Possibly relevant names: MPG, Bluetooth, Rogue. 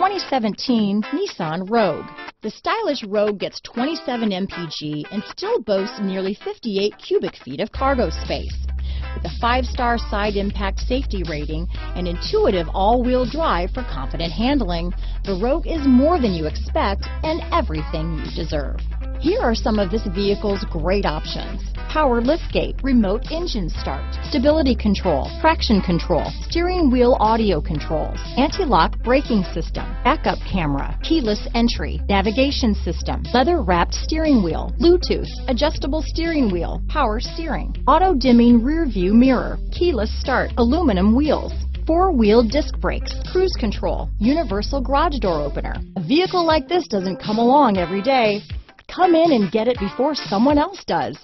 2017 Nissan Rogue. The stylish Rogue gets 27 MPG and still boasts nearly 58 cubic feet of cargo space. With a 5-star side impact safety rating and intuitive all-wheel drive for confident handling, the Rogue is more than you expect and everything you deserve. Here are some of this vehicle's great options: power liftgate, remote engine start, stability control, traction control, steering wheel audio controls, anti-lock braking system, backup camera, keyless entry, navigation system, leather-wrapped steering wheel, Bluetooth, adjustable steering wheel, power steering, auto-dimming rear view mirror, keyless start, aluminum wheels, four-wheel disc brakes, cruise control, universal garage door opener. A vehicle like this doesn't come along every day. Come in and get it before someone else does.